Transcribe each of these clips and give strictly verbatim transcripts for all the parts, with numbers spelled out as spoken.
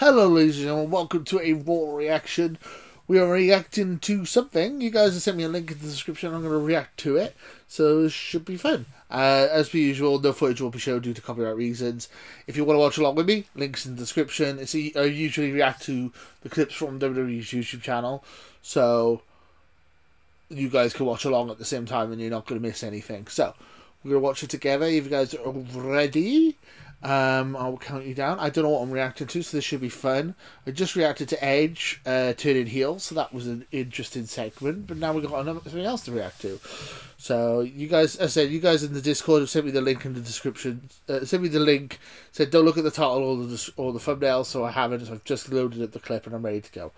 Hello ladies and gentlemen, welcome to a Raw reaction. We are reacting to something. You guys have sent me a link in the description. I'm going to react to it, so it should be fun. Uh, as per usual, no footage will be shown due to copyright reasons. If you want to watch along with me, links in the description. It's, I usually react to the clips from W W E's YouTube channel, so you guys can watch along at the same time and you're not going to miss anything. So, we're going to watch it together. If you guys are ready, Um, I'll count you down. I don't know what I'm reacting to, so this should be fun. I just reacted to Edge uh, turning heel, so that was an interesting segment. But now we've got another, something else to react to. So you guys, as I said, you guys in the Discord have sent me the link in the description. Uh, sent me the link. Said don't look at the title or the or the thumbnail, so I haven't. So I've just loaded up the clip and I'm ready to go.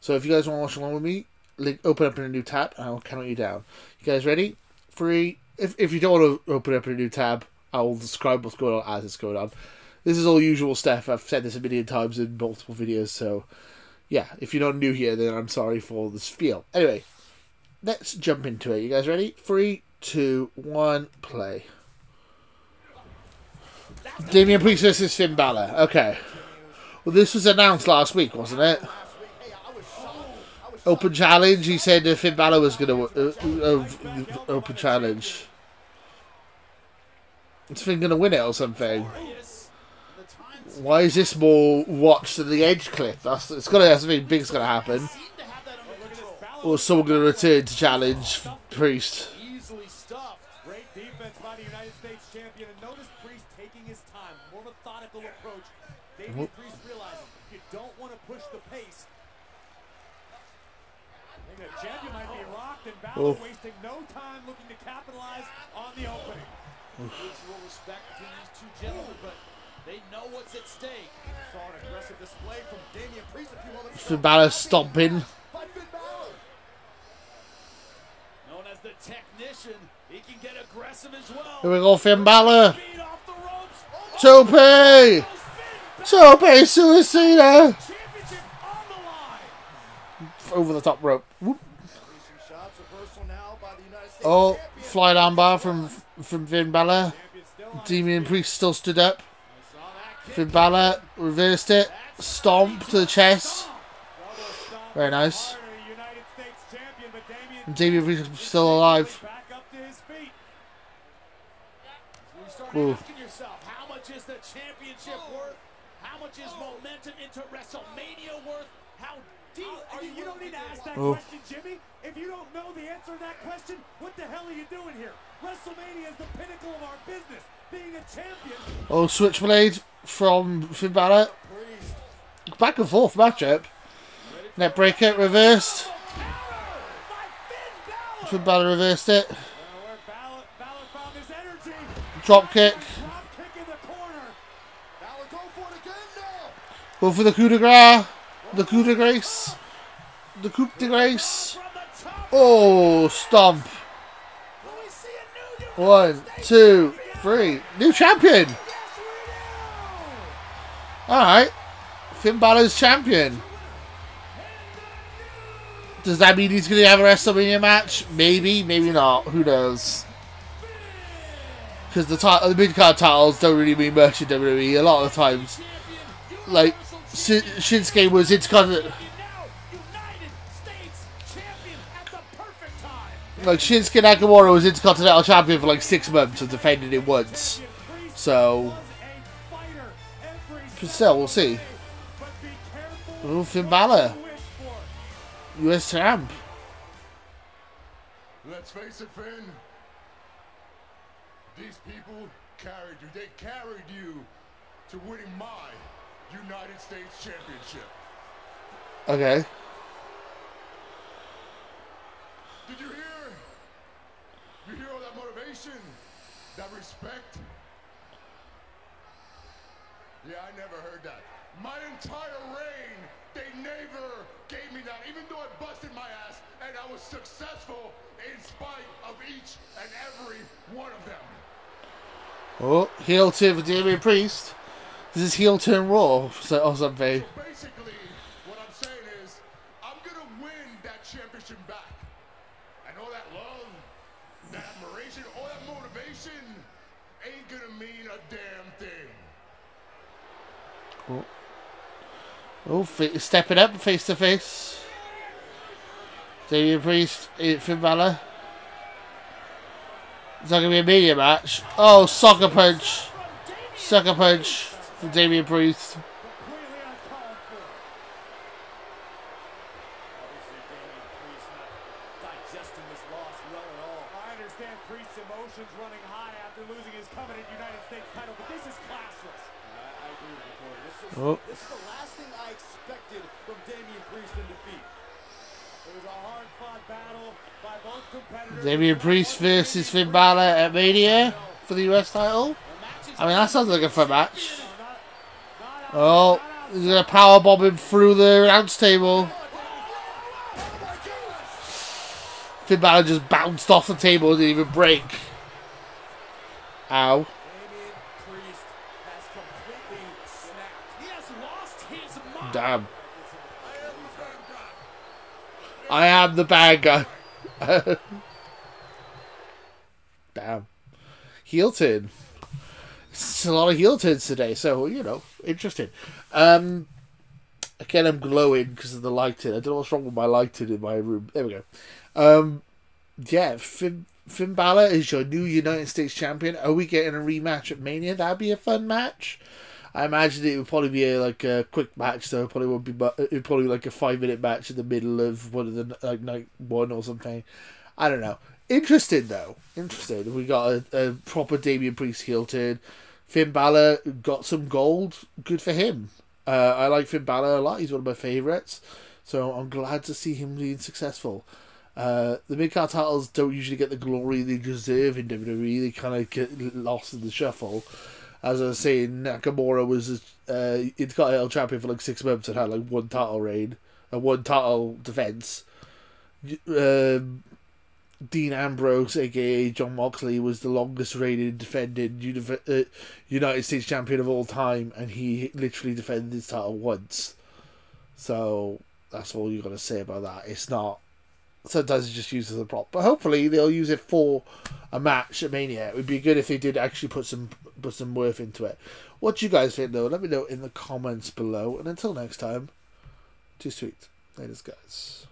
So if you guys want to watch along with me, link, open up in a new tab and I'll count you down. You guys ready? Three. If if you don't want to open up in a new tab, I will describe what's going on as it's going on. This is all usual stuff. I've said this a million times in multiple videos, so yeah, if you're not new here, then I'm sorry for the spiel. Anyway, let's jump into it. You guys ready? Three, two, one, play. Damian Priest versus Finn Bálor. Okay. Well, this was announced last week, wasn't it? Open challenge. He said uh, Finn Bálor was going to uh, uh, open challenge. Is Finn going to win it or something? Why is this more watched than the Edge clip? That's, it's got to have something big's going to happen. Or someone going to return to challenge Priest. Great defense by the United States champion, and notice Priest taking his time, more methodical approach. Damian Priest realizing you don't want to push the pace. The champion might be rocked, and Bálor wasting no time looking to capitalize on the opening. Mutual respect between these two gentlemen, but they know what's at stake. Saw an aggressive display from Damian Priest a few moments ago. Finn Bálor stomping. Known as the technician, he can get aggressive as well. Here we go, Finn Bálor. Tope! Tope Suicida! Championship on the line. Over the top rope. Whoop. Oh, fly down bar from from Finn Bálor. Damian Priest still stood up. Finn Bálor reversed it. Stomp to the chest. Very nice. And Damian Priest is still alive. Ooh. How much is the championship worth? How much is momentum into WrestleMania worth? How deep are you? You don't need to ask that oh. question, Jimmy. If you don't know the answer to that question, what the hell are you doing here? WrestleMania is the pinnacle of our business, being a champion. Oh, switchblade from Finn Bálor. Back and forth matchup. Net breaker reversed. Finn Bálor reversed it. Drop kick. Go for the coup de grace. The coup de grace. The coup de grace. Oh, stomp. One, two, three. New champion. Alright. Finn Balor's champion. Does that mean he's going to have a WrestleMania match? Maybe, maybe not. Who knows? Because the, the mid-card titles don't really mean much in W W E a lot of the times. Like, Shinsuke was intercontinental. Like, Shinsuke Nakamura was intercontinental champion for like six months and defended it once. So, but still, we'll see. Oh, Finn Bálor, U S champ. Let's face it, Finn. These people carried you. They carried you to winning my United States Championship. Okay. Did you hear? You hear all that motivation? That respect? Yeah, I never heard that. My entire reign, they never gave me that, even though I busted my ass and I was successful in spite of each and every one of them. Oh, heel to the Damian Priest. This is heel turn Raw or something. So basically, what I'm saying is, I'm gonna win that championship back. And all that love, that admiration, all that motivation ain't gonna mean a damn thing. Cool. Oh, stepping up face to face. Damian Priest, Finn Bálor. It's not going to be a media match. Oh, sucker punch. Sucker punch from Damian Priest. Oh. This is the last thing I expected from Damian Priest in defeat. It was a hard-fought battle by both competitors. Damian Priest versus Finn Bálor at Mania for the U S title. I mean, that sounds like a fun match. Oh, he's gonna powerbomb him through the announce table. Finn Bálor just bounced off the table and didn't even break. Ow. Damn. I am the bad guy. Damn. Heel turn. It's a lot of heel turns today, so, you know, interesting. Um, again, I'm glowing because of the lighting. I don't know what's wrong with my lighting in my room. There we go. Um, yeah, Finn, Finn Bálor is your new United States champion. Are we getting a rematch at Mania? That'd be a fun match. I imagine it would probably be a, like a quick match, so it probably won't be. It would probably be like a five minute match in the middle of one of the like night one or something. I don't know. Interesting though. Interesting. We got a, a proper Damian Priest heel turn. Finn Bálor got some gold. Good for him. Uh, I like Finn Bálor a lot. He's one of my favorites. So I'm glad to see him being successful. Uh, the mid card titles don't usually get the glory they deserve in W W E. They kind of get lost in the shuffle. As I was saying, Nakamura was uh, he'd got a champion for like six months and had like one title reign, a uh, one title defense. Um, Dean Ambrose, aka John Moxley, was the longest reigning defended uh, United States champion of all time, and he literally defended his title once. So that's all you gotta say about that. It's not. Sometimes it's just used as a prop, but hopefully they'll use it for a match at Mania. It would be good if they did actually put some put some worth into it. What do you guys think though? Let me know in the comments below. And until next time, too sweet. Later, guys.